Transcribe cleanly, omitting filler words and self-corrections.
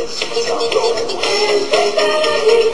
In the summertime, roll,